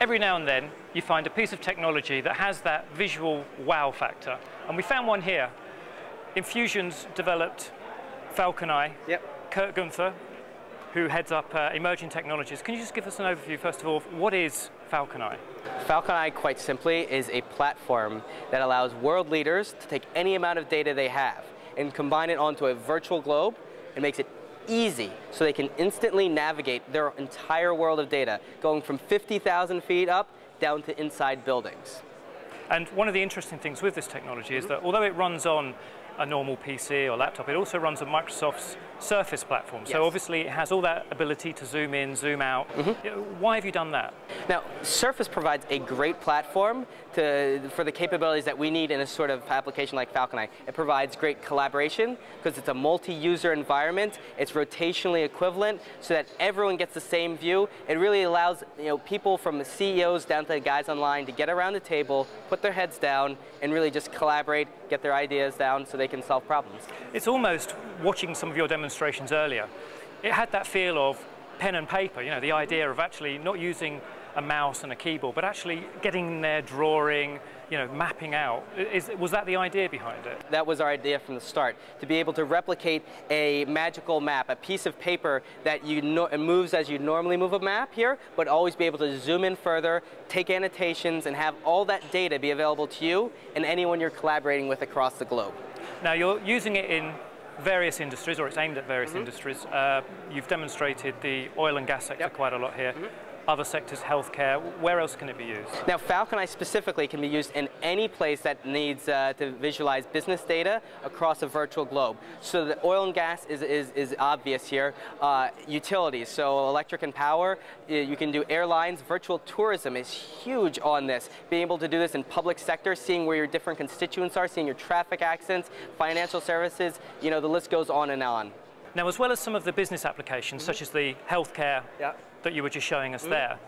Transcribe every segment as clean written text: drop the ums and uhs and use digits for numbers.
every now and then you find a piece of technology that has that visual wow factor. And we found one here. Infusion's developed FalconEye. Yep. Kurt Guenther, who heads up emerging technologies. Can you just give us an overview, first of all, of what is FalconEye? FalconEye, quite simply, is a platform that allows world leaders to take any amount of data they have and combine it onto a virtual globe and makes it easy so they can instantly navigate their entire world of data, going from 50,000 feet up down to inside buildings. And one of the interesting things with this technology is that although it runs on a normal PC or laptop, it also runs on Microsoft's Surface platform. Yes. So obviously it has all that ability to zoom in, zoom out. Mm-hmm. Why have you done that? Now, Surface provides a great platform for the capabilities that we need in a sort of application like FalconEye. It provides great collaboration because it's a multi-user environment. It's rotationally equivalent so that everyone gets the same view. It really allows people from the CEOs down to the guys online to get around the table, put their heads down, and really just collaborate, get their ideas down so they can solve problems. It's almost, watching some of your demonstrations earlier, it had that feel of pen and paper, the idea of actually not using a mouse and a keyboard, but actually getting there, drawing, mapping out. Was that the idea behind it? That was our idea from the start, to be able to replicate a magical map, a piece of paper that moves as you normally move a map here, but always be able to zoom in further, take annotations, and have all that data be available to you and anyone you're collaborating with across the globe. Now, you're using it in various industries, or it's aimed at various industries. You've demonstrated the oil and gas sector quite a lot here. Other sectors, healthcare, where else can it be used? Now, FalconEye specifically can be used in any place that needs to visualize business data across a virtual globe. So the oil and gas is obvious here. Utilities, so electric and power, you can do airlines. Virtual tourism is huge on this. Being able to do this in public sector, seeing where your different constituents are, seeing your traffic accidents, financial services, the list goes on and on. Now, as well as some of the business applications, such as the healthcare, that you were just showing us there,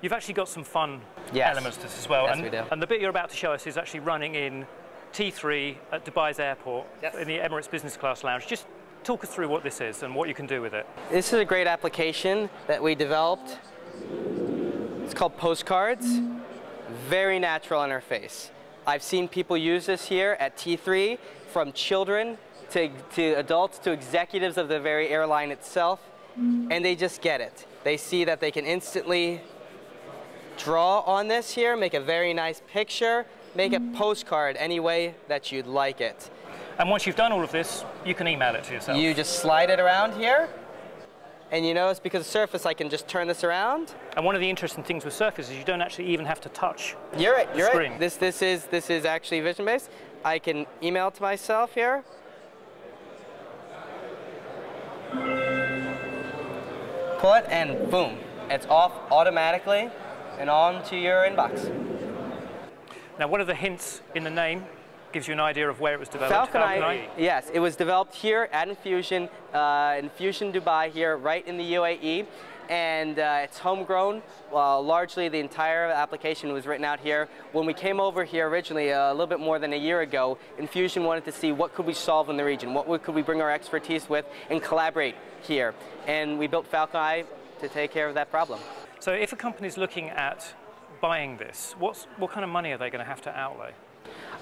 you've actually got some fun elements to this as well. Yes, we do. And the bit you're about to show us is actually running in T3 at Dubai's airport in the Emirates Business Class Lounge. Just talk us through what this is and what you can do with it. This is a great application that we developed. It's called Postcards. Very natural interface. I've seen people use this here at T3, from children to adults to executives of the very airline itself, and they just get it. They see that they can instantly draw on this here, make a very nice picture, make a postcard any way that you'd like it. And once you've done all of this, you can email it to yourself. You just slide it around here, and it's because of Surface, I can just turn this around. And one of the interesting things with Surface is you don't actually even have to touch the screen. You're right. This is actually vision-based. I can email it to myself here. Pull it and boom, it's off automatically and on to your inbox. Now, one of the hints in the name gives you an idea of where it was developed. FalconEye, yes, it was developed here at Infusion, Infusion Dubai here, right in the UAE, and it's homegrown. Largely the entire application was written out here. When we came over here originally a little bit more than a year ago, Infusion wanted to see what could we solve in the region, what could we bring our expertise with and collaborate here. And we built FalconEye to take care of that problem. So if a company's looking at buying this, what kind of money are they going to have to outlay?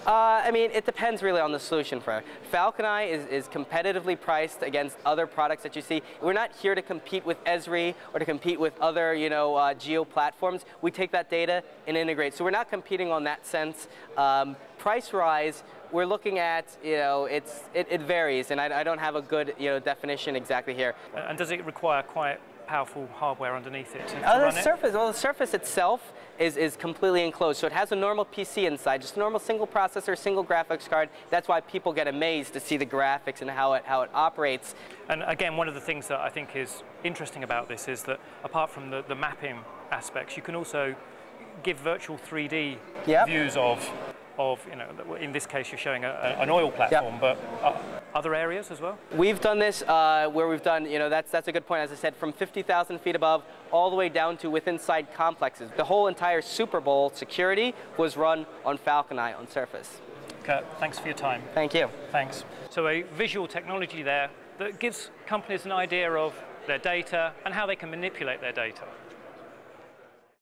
I mean, it depends really on the solution for it. FalconEye is competitively priced against other products that you see. We're not here to compete with Esri or to compete with other, geo platforms. We take that data and integrate. So we're not competing on that sense. Price-wise, we're looking at, it varies, and I don't have a good, definition exactly here. And does it require quite powerful hardware underneath it? The Surface itself is completely enclosed, so it has a normal PC inside, just a normal single processor, single graphics card. That's why people get amazed to see the graphics and how it operates. And again, one of the things that I think is interesting about this is that apart from the mapping aspects, you can also give virtual 3D views of in this case you're showing an oil platform, but other areas as well? We've done this where we've done, that's a good point, as I said, from 50,000 feet above all the way down to within side complexes. The whole entire Super Bowl security was run on FalconEye on Surface. Kurt, thanks for your time. Thank you. Thanks. So a visual technology there that gives companies an idea of their data and how they can manipulate their data.